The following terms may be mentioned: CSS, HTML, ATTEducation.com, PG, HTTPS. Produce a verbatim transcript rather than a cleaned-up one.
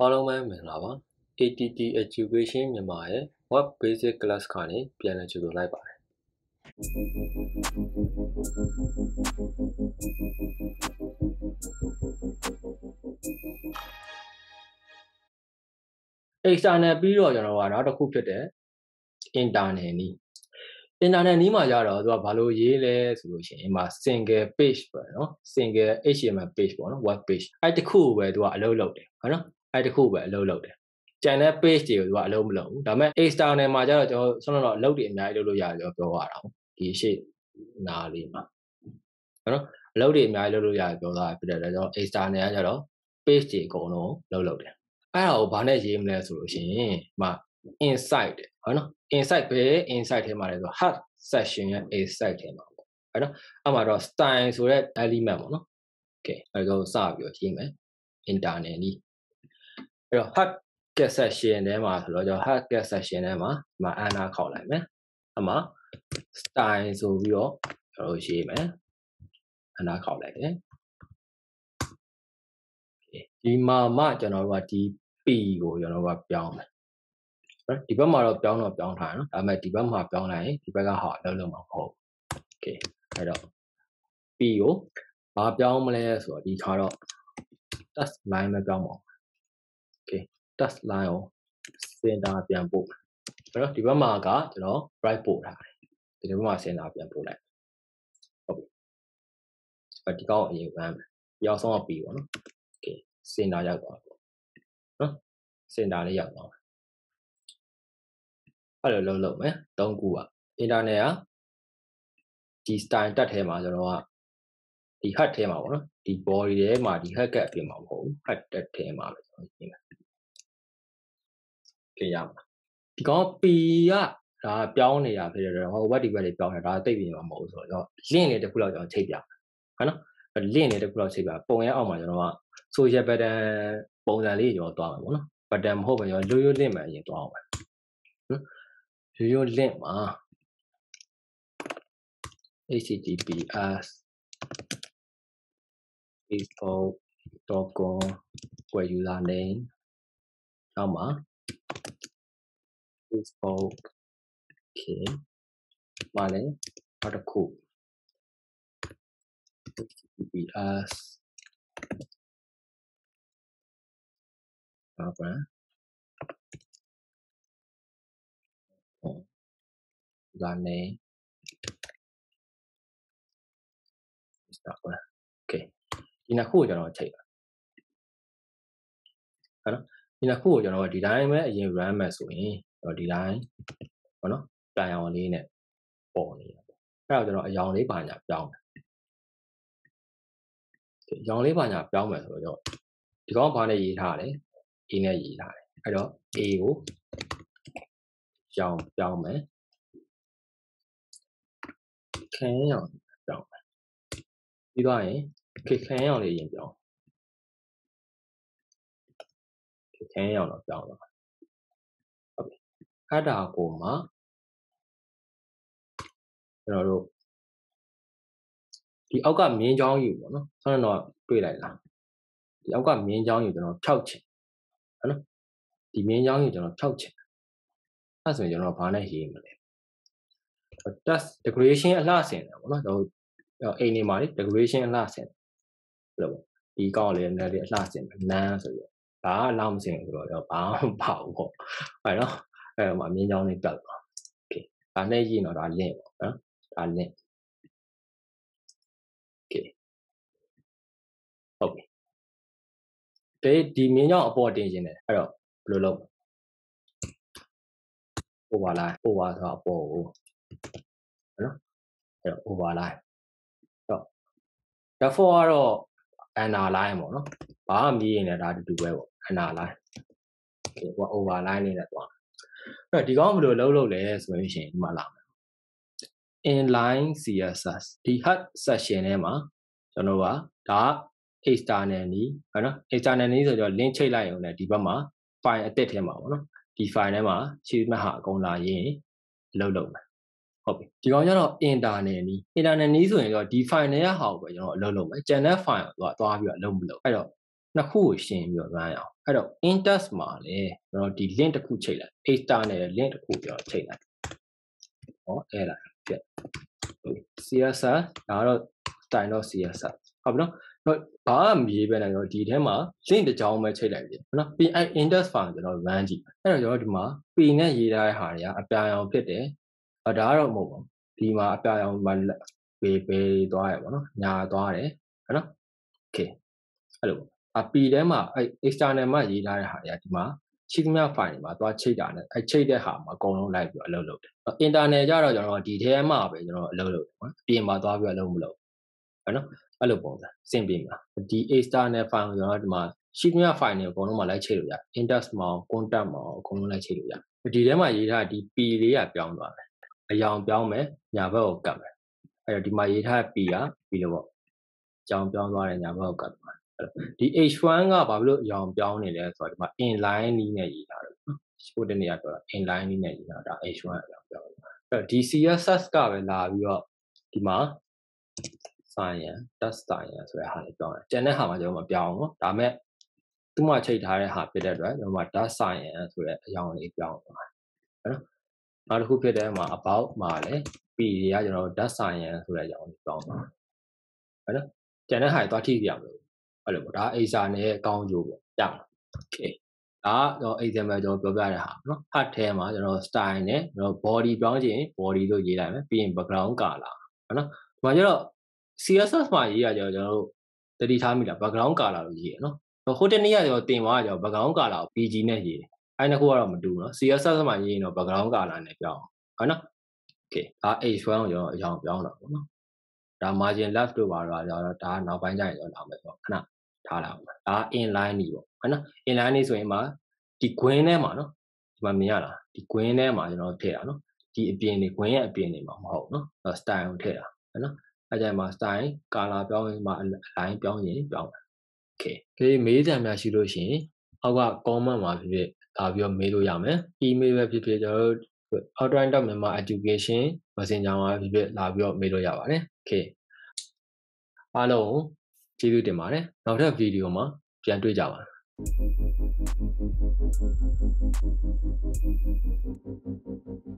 အားလုံးပဲမင်္ဂလာပါ ATTEducation မြန်မာရဲ့ Web Basic Class ကနေပြန်လည်ကြိုဆိုလိုက်ပါတယ် External ပြီးတော့ကျွန်တော်ကနောက်တစ်ခုဖြစ်တဲ့ Internal နီး Internal နီးမှာကြတော့သူကဘာလို့ရေးလဲဆိုလို့ရှိရင်ဒီမှာ Single Page ပဲเนาะ Single เอช ที เอ็ม แอล Page ပေါ့เนาะ Web Page အဲ့တစ်ခုပဲသူကအလုပ်လုပ်တယ်ဟုတ်နော်အဲ့တစ်ခုပဲအလုပ်လုပ်တယ်။ကျန်တဲ့ page တွေကိုသူကအလုပ်မလုပ်ဘူး။ဒါပေမဲ့ external မှာကျတော့ကျွန်တော်ဆုံးတော့အလုပ်တွေအများကြီးလုပ်လို့ရတယ်ပြောရတာ။ဒီရှိနာလေးမှာဟုတ်နော်အလုပ်တွေအများကြီးလုပ်လို့ရတယ်ပြောတာဖြစ်တယ်။ဒါကြောင့် external ကကျတော့ page တွေအကုန်လုံးလုပ်လုပ်တယ်။အဲ့ဒါကိုဘာနဲ့ရေးမလဲဆိုလို့ရှိရင်ဒီမှာ inside ဟုတ်နော် inside ပဲ inside ထဲမှာလဲဆိုတော့ hard section ရဲ့ inside ထဲမှာပေါ့။ဟုတ်နော်အဲ့မှာတော့ style ဆိုတဲ့ element ပေါ့နော်။ Okay အဲ့ဒါကိုစပြီးတော့ရေးမယ်။ internal လေးအဲ့တော့ hard get section ထဲမှာဆိုတော့ကျွန်တော် hard get section ထဲမှာဒီမှာ anna ခေါက်လိုက်မယ်။အမှ style ဆိုပြီးတော့ကျွန်တော်ရေးမယ်။ anna ခေါက်လိုက်တယ်။ဒီမှာမှကျွန်တော်တို့ကဒီ p ကိုကျွန်တော်တို့ကပြောင်းမယ်။ဒီဘက်မှာတော့ပြောင်းတော့ပြောင်းထားရနော်။ဒါပေမဲ့ဒီဘက်မှာပြောင်းလိုက်ရင်ဒီဘက်ကဟာအလုပ်လုပ်မှာမဟုတ်ဘူး။ Okay အဲ့တော့ p ကိုဘာပြောင်းမလဲဆိုတော့ဒီခါတော့ text line ပဲပြောင်းမှာTouch line ကို center ပြန်ပို့မယ်။အဲ့တော့ဒီဘက်မှာကကျွန်တော် right ပို့ထားတယ်။ဒီဘက်မှာ center ပြန်ပို့လိုက်။ဟုတ်ပြီ။အဲ့ဒီကောင်အရင်ကမ်းမယ်။ပြောင်းဆုံးအောင်ပြီးပါတော့။ Okay center ရောက်သွားပြီ။နော် center လေးရောက်သွားပြီ။အဲ့လိုလုံးလုံးမယ်။သုံးခုက internet ကဒီ style တက်ထဲမှာကျွန်တော်ကဒီ head ထဲမှာပေါ့နော်။ဒီ body ထဲမှာဒီ head ကအပြင်မှာမဟုတ်ဘူး။ head တက်ထဲမှာပဲကျွန်တော်ရေးမယ်။ကြည့်ရမှာဒီကောင် P ကဒါပြောင်းနေတာဖြစ်တယ်ဟိုဘက်ဒီဘက်တွေပြောင်းနေတာဒါသိပြီမှာမဟုတ်ဘူးဆိုတော့ link တွေတစ်ခုလောက်ကျွန်တော်ချိန်ပြမယ်ဟုတ်နော် link တွေတစ်ခုလောက်ချိန်ပြပုံရအောင်မှာကျွန်တော်က social pattern ပုံစံလေးကျွန်တော်တွားမယ်ပေါ့နော် pattern မဟုတ်ပဲကျွန်တော်ရိုးရိုး link မှာအရင်တွားအောင်မယ်နော်ရိုးရိုး link မှာ https://facebook.com where username နောက်မှာFacebook okay ပါလေနောက်တစ်ခု https ပါပါ username စတာပါ okay ဒီနှစ်ခုကိုကျွန်တော်ချိန်ပါဟုတ်နော်ဒီနှစ်ခုကိုကျွန်တော်ဒီတိုင်းပဲအရင် run မယ်ဆိုရင်တော့ဒီတိုင်းပေါ့နော်တိုင်အောင်လေးနဲ့ပေါ်နေတာပေါ့အဲ့တော့ကျွန်တော်အရောင်လေးပါညာပြောင်းတယ်အရောင်လေးပါညာပြောင်းမယ်ဆိုတော့ဒီကောင်ဘာနဲ့ရေးထားလဲ A နဲ့ရေးထားတယ်အဲ့တော့ A ကိုရောင်ပြောင်းမယ်ခင်းရောင်ပြောင်းမယ်ပြီးတော့ရင်ခင်းရောင်လေးရင်ပြောင်းခင်းရောင်တော့ပြောင်းတော့အဲ့ဒါကိုမှကျွန်တော်တို့ဒီအောက်ကမြင်းချောင်းယူပေါ့နော်ဆောင်းတော့တွေ့လိုက်လားဒီအောက်ကမြင်းချောင်းယူကျွန်တော်ဖြောက်ချင်ဟုတ်နော်ဒီမြင်းချောင်းယူကျွန်တော်ဖြောက်ချင်အဲ့ဆိုရင်ကျွန်တော်ဘာနဲ့ရေးမလဲ text decoration အလှဆင်တယ်ပေါ့နော်ကျွန်တော်အိမ်နေမှာလေ decoration အလှဆင်ဘယ်လိုပေါ့ဒီကောက်လေးနည်းလေးအလှဆင်မယ် nan ဆိုပြီးဘာအလှမဆင်ဘူးဆိုတော့ဘာမှမပါဘူးပေါ့အဲ့နော်အဲ့မှာမြင်းချောင်းလေးတက်သွား။ Okay ဒါနဲ့ရင်တော့ဒါ link ပေါ့နော်။ဒါ link Okay ဟုတ်ပြီ။ဒီဒီမြင်းချောင်းအပေါ်တင်ခြင်းတယ်အဲ့တော့ဘယ်လိုလုပ်။ overline over ဆိုတော့အပေါ်ကိုနော်။အဲ့တော့ overline အဲ့တော့ default ကတော့ underline ပေါ့နော်။ဘာမှမရေးရင်ဒါတူတူပဲပေါ့။ underline ။ Okay ဟိုက overline လေးနဲ့သွားအဲ့ဒီကောင်ဘယ်လိုလုပ်လို့လဲဆိုလို့ရှိရင်ဒီမှာလာမယ် inline css ဒီ hard section ထဲမှာကျွန်တော်ကဒါ external နီးဟုတ်နော် external နီးဆိုတော့ link ချိန်လိုက်ရုံနဲ့ဒီဘက်မှာ file အသစ်ထဲမှာပေါ့နော်ဒီ file ထဲမှာရှိမှဟာအကုန်လာရင်အလုပ်လုပ်မယ်ဟုတ်ပြီဒီကောင်ကျတော့ internal နီး internal နီးဆိုရင်တော့ဒီ file ထဲရဟာကိုပဲကျွန်တော်အလုပ်လုပ်မယ် channel file ကိုသွားပြီးတော့အလုပ်မလုပ်အဲ့တော့ နှစ်ခုကိုရှင်ပြီးတော့ run အောင်အဲ့တော့ index မှာလေကျွန်တော်ဒီ link တစ်ခုချိန်လိုက် a star နဲ့ link တစ်ခုပြောင်းချိန်လိုက်ဟောအဲ့ဒါပြတ် css ဒါတော့ style တော့ css ဟုတ်ပြီနော်တော့ဘာမှမရေးပဲနိုင်တော့ဒီထဲမှာ link တစ်ကြောင်းပဲချိန်လိုက်ပြီနော်ပြီးအဲ့ index မှာကျွန်တော် run ကြည့်အဲ့တော့ကျွန်တော်ဒီမှာ p နဲ့ရေးထားတဲ့ဟာတွေကအပြာရောင်ဖြစ်တယ်ဒါတော့မဟုတ်ပါဘူးဒီမှာအပြာရောင်မှာပေပေသွားရပါတော့ညာသွားတယ်ဟုတ်နော် okay အဲ့လိုအပီထဲမှာအဲ external မှာရေးထားတဲ့ဟာတွေကဒီမှာချိသမျှ file တွေမှာသွားချိတ်တာနဲ့အဲချိတ်တဲ့ဟာမှာအကုန်လုံးလိုက်ပြီးအလုပ်လုပ်တယ်။ internal ကြတော့ကျွန်တော်ဒီထဲမှာပဲကျွန်တော်အလုပ်လုပ်တယ်နော်။ပြင်မှာသွားပြီးအလုပ်မလုပ်ဘူး။ဟုတ်နော်။အဲ့လိုပုံစံစင်ပြင်မှာဒီ external file ကိုကျွန်တော်ဒီမှာချိသမျှ file တွေအကုန်လုံးမှာလိုက်ချိတ်လို့ရတယ်။ index မှာ content မှာအကုန်လုံးလိုက်ချိတ်လို့ရတယ်။ဒီထဲမှာရေးထားဒီ p လေးကပြောင်းသွားတယ်။အရောင်ပြောင်းမယ်၊ညာဘက်ကိုကပ်မယ်။အဲ့တော့ဒီမှာရေးထားတဲ့ p ကဒီလိုပေါ့။အကြောင်းပြောင်းသွားတယ်ညာဘက်ကိုကပ်မယ်။ဒီ H one ကဘာလို့အရောင်ပြောင်းနေလဲဆိုတော့ဒီမှာ inline နည်းနဲ့ရေးထားတယ်နော်။ Sport နေရာပြောတာ inline နည်းနဲ့ရေးထားတာ H one အရောင်ပြောင်းတယ်။အဲ့တော့ဒီ C S S ကပဲလာပြီးတော့ဒီမှာ science test science ဆိုတဲ့ဟာလေးပြောင်းတယ်။ကျန်တဲ့ဟာမှကျွန်တော်မပြောင်းဘူး။ဒါပေမဲ့သူ့မှာချိန်ထားတဲ့ဟာဖြစ်တဲ့အတွက်ကျွန်တော်က test science ဆိုတဲ့အရောင်လေးပြောင်းသွားတယ်။ဟုတ်နော်။နောက်တစ်ခုဖြစ်တဲ့မှာ about မှာလည်း P တွေကကျွန်တော် test science ဆိုတဲ့အရောင်လေးပြောင်းသွားတယ်။ဟုတ်နော်။ကျန်တဲ့ဟာတွေသွားထိပြရမလို့အဲ့လိုပေါ့ဒါအိစာနဲ့ကောင်းကျိုးပေါ့ကြာ okay ဒါတော့ example ကျွန်တော်ပြောပြရတဲ့ဟာနော် part ထဲမှာကျွန်တော် style နဲ့ကျွန်တော် body ပြောင်းခြင်း body လို့ရေးလိုက်မယ်ပြီးရင် background color ဟုတ်နော်ဒီမှာကျတော့ C S S မှာရေးရကြတော့ကျွန်တော်တို့တတိထားမိတာ background color လို့ရေးရနော်ဟိုတနေ့ကကျွန်တော်တင်သွားကြတော့ background color ကို P G နဲ့ရေးတယ်အဲ့နှစ်ခုကတော့မတူဘူးနော် C S S မှာရေးရင်တော့ background color နဲ့ပြောင်းဟုတ်နော် okay ဒါ H one ကိုကျွန်တော်အရောင်ပြောင်းတာပေါ့နော်ဒါ margin left တို့ပါတော့ကျွန်တော်ဒါနောက်ပိုင်းကျရင်ကျွန်တော်လာမယ်ပေါ့ခဏထားလာပါဒါ inline นี่ပေါ့ဟုတ်နော် inline นี่ဆိုရင်မှာဒီကွင်းထဲမှာနော်ဒီမှာမြင်ရလားဒီကွင်းထဲမှာကျွန်တော်ထည့်တာနော်ဒီအပြင်တွေကွင်းရဲ့အပြင်တွေမှာမဟုတ်နော် style ကိုထည့်တာဟုတ်နော်အဲ့ကြမှာ style color ပြောင်းရင်မှာ align ပြောင်းရင်ပြောင်းတာ okay ဒီမေးစံများရှိလို့ရှိရင်အောက်က comment မှာဖြစ်ဖြစ်ဒါပြီးတော့မေးလို့ရမယ် email ပဲဖြစ်ဖြစ်ကျွန်တော်တို့ a t t e education dot com messenger မှာဖြစ်ဖြစ်လာပြီးတော့မေးလို့ရပါတယ် okay အားလုံးကျေးဇူးတင်ပါတယ်နောက်ထပ်ဗီဒီယိုမှာပြန်တွေ့ကြပါ